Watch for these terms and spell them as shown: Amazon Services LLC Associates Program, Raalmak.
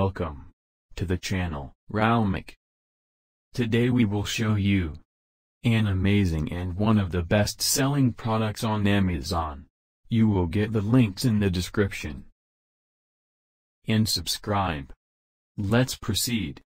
Welcome to the channel Raalmak. Today we will show you an amazing and one of the best-selling products on Amazon. You will get the links in the description. And subscribe. Let's proceed.